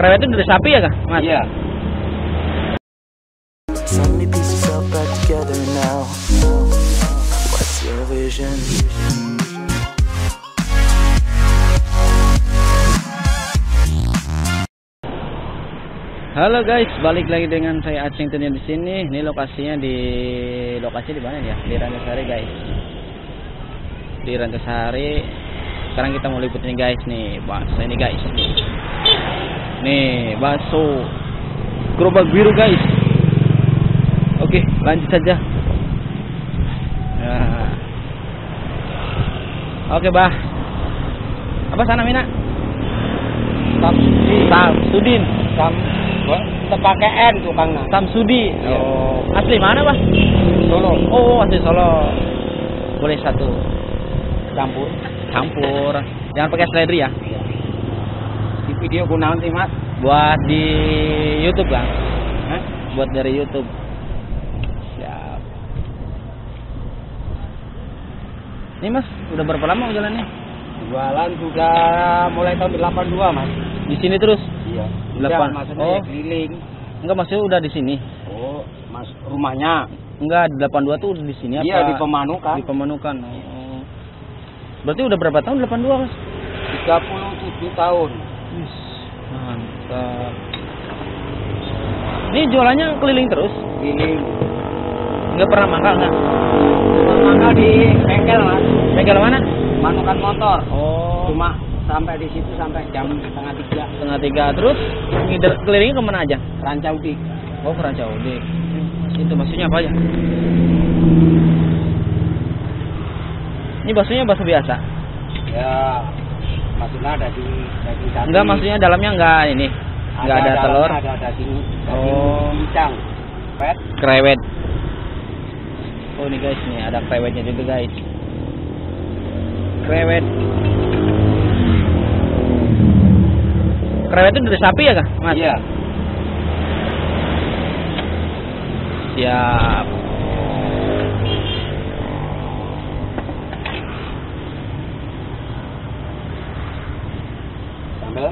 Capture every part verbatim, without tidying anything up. Kerawet itu dari sapi ya kah, Mas? Iya. Halo guys, balik lagi dengan saya Acing tentunya di sini. Ini lokasinya di lokasi di mana ya? Di Rancasari guys. Di Rancasari. Sekarang kita mau liput ini guys nih, bakso ini guys. Nih, bakso gerobak biru guys. Oke, lanjut saja. Nah. Oke, Bah. Apa sana Mina? Tamsudin. Tamsudin. Tam kita pakai N tukangnya. Tamsudin. Oh. Asli mana, Bah? Solo. Oh, asli Solo. Boleh satu. Campur. Campur. Jangan pakai seledri ya. Di video gua nanti, Mas. Buat di YouTube, Bang. Hah? Buat dari YouTube. Siap. Ini Mas, udah berapa lama jalannya? Jualan sudah mulai tahun delapan dua, Mas. Di sini terus? Iya. delapan. Maksudnya oh. Ya keliling. Enggak, maksudnya udah di sini. Oh, Mas rumahnya. Enggak, delapan dua tuh udah di sini iya, apa? Iya, di Pemanukan. Di Pemanukan. Oh. Berarti udah berapa tahun delapan dua, Mas? tiga puluh tujuh tahun. Yes. Mantap. Ini jualannya keliling terus? Keliling. Enggak pernah mangkal enggak? Pernah mangkal di bengkel, Mas. Bengkel mana? Manukan motor. Oh. Cuma sampai di situ sampai jam setengah tiga. Setengah tiga terus ngider kelilingnya kemana aja? Rancaudik. Oh, Rancaudik. Hmm. Itu maksudnya apa aja? Ini baksonya bakso biasa. Ya, maksudnya ada di daging sapi. Enggak, maksudnya dalamnya enggak ini. Enggak ada, ada telur. Ada daging. Oh, kicang. Krewet. Krewet. Oh, ini guys nih, ada krewetnya juga guys. Krewet. Krewet itu dari sapi ya kah, Mas? Iya. Siap. Sambal?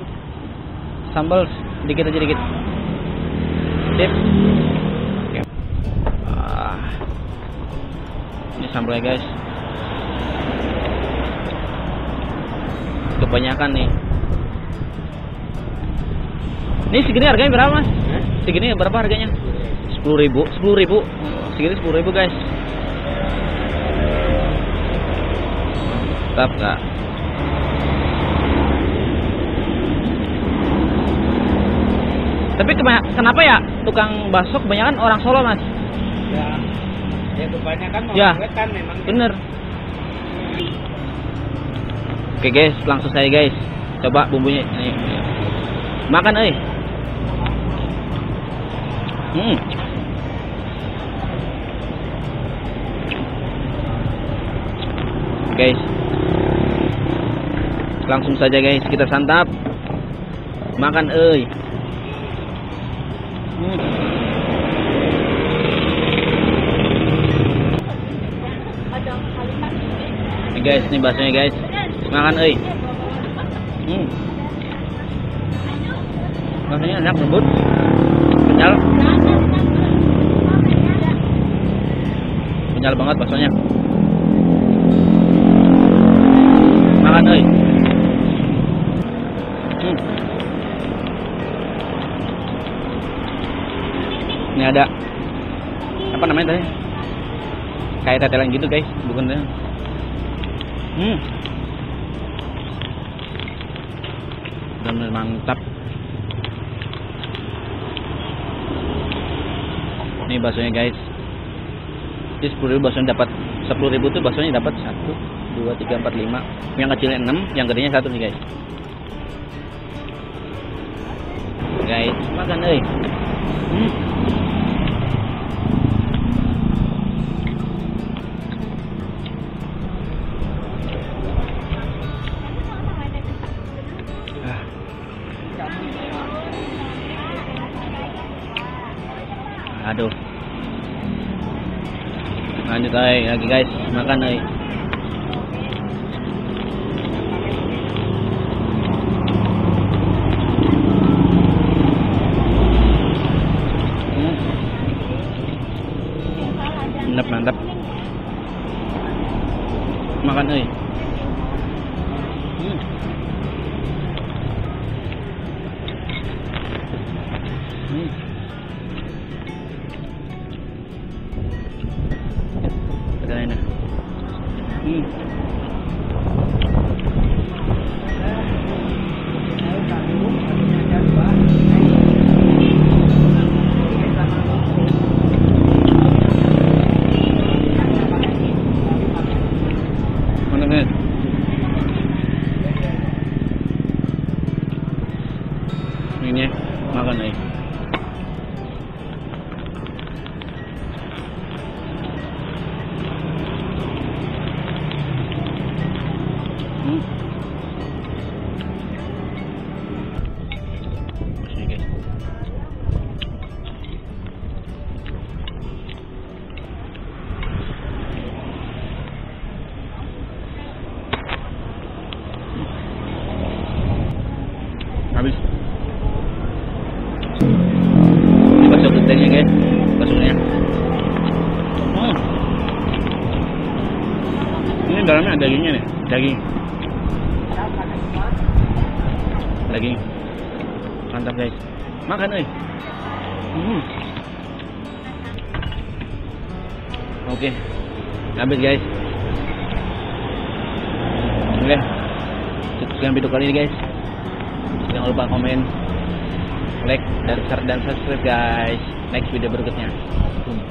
Sambal sedikit aja dikit. Sip. Ah. Ini sambalnya guys. Kebanyakan nih. Ini segini harganya berapa, Mas? Hah? Segini berapa harganya? sepuluh ribu, sepuluh ribu. Segini sepuluh ribu, guys. Mantap enggak? Tapi kenapa ya tukang bakso kebanyakan orang Solo, Mas? Ya. Ya kebanyakan orang ya. Wetan memang. Bener. Oke, guys, langsung saya, guys. Coba bumbunya ini. Makan, eh. Hmm. Guys, langsung saja guys kita santap. Makan, eh. Hmm. Hey guys, ini baksonya guys. Makan, eh. Hmm. Baksonya enak lembut, kenyal. Kenyal banget baksonya. Makan, eh. Hmm. Ini ada apa namanya tadi? Kayak tetelan gitu, guys. Bukan deh. Hmm. Benar-benar mantap. Ini baksonya guys. Ini sepuluh ribu baksonya dapat sepuluh ribu tuh baksonya dapat satu, dua, tiga, empat, lima. Yang kecilnya enam, yang gedenya satu nih guys. Guys, makan euy. Hmm. Aduh. Lanjut ay, lagi guys, makan ay. ininya makan aja. Dalamnya dagingnya nih, daging daging mantap guys, makan oi. hmm. Oke okay. Habis guys, oke okay. Sekian video kali ini guys, jangan lupa komen, like, dan share, dan subscribe guys. Next video berikutnya.